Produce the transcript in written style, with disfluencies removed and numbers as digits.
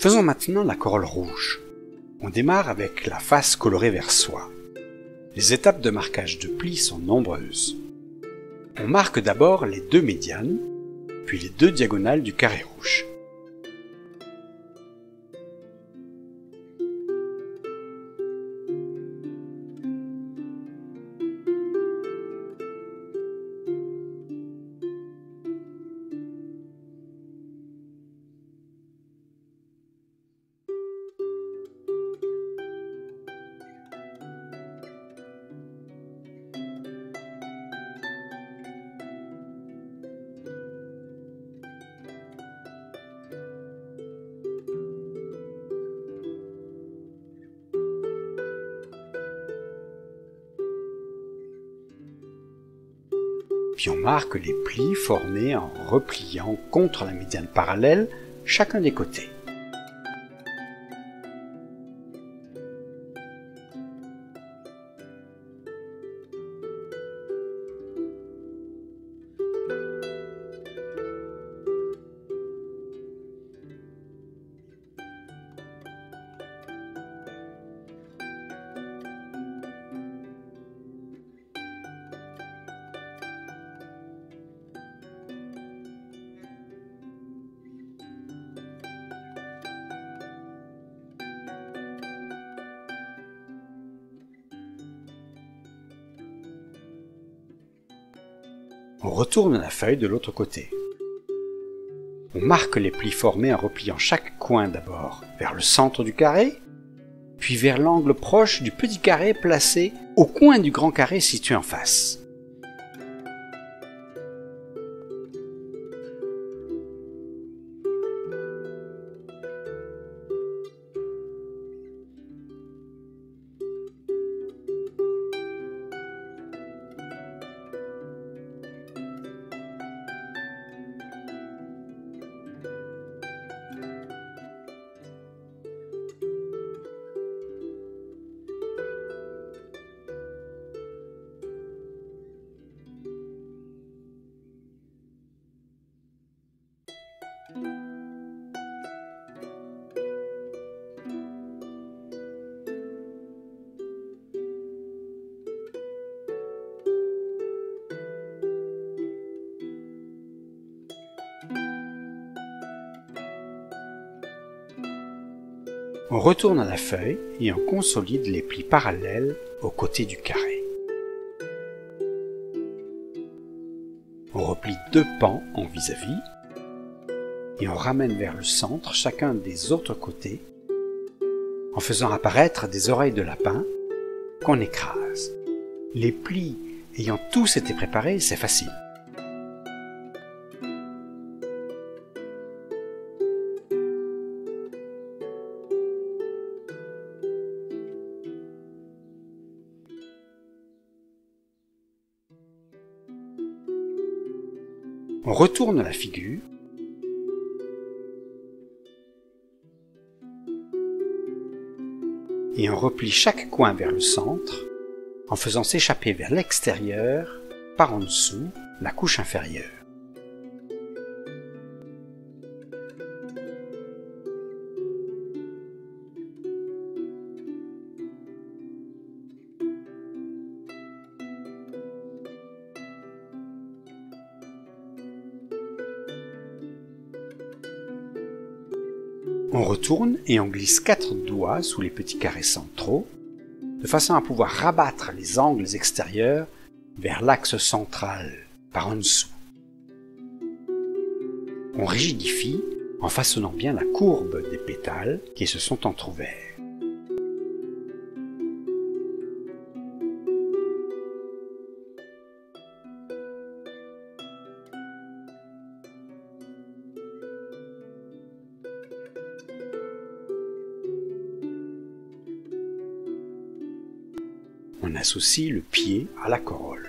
Faisons maintenant la corolle rouge. On démarre avec la face colorée vers soi. Les étapes de marquage de plis sont nombreuses. On marque d'abord les deux médianes, puis les deux diagonales du carré rouge. Puis on marque les plis formés en repliant contre la médiane parallèle chacun des côtés. On retourne la feuille de l'autre côté. On marque les plis formés en repliant chaque coin d'abord vers le centre du carré, puis vers l'angle proche du petit carré placé au coin du grand carré situé en face. On retourne à la feuille et on consolide les plis parallèles aux côtés du carré. On replie deux pans en vis-à-vis et on ramène vers le centre chacun des autres côtés en faisant apparaître des oreilles de lapin qu'on écrase. Les plis ayant tous été préparés, c'est facile. On retourne la figure et on replie chaque coin vers le centre en faisant s'échapper vers l'extérieur par en dessous la couche inférieure. On retourne et on glisse quatre doigts sous les petits carrés centraux, de façon à pouvoir rabattre les angles extérieurs vers l'axe central, par en dessous. On rigidifie en façonnant bien la courbe des pétales qui se sont entr'ouverts. On associe le pied à la corolle.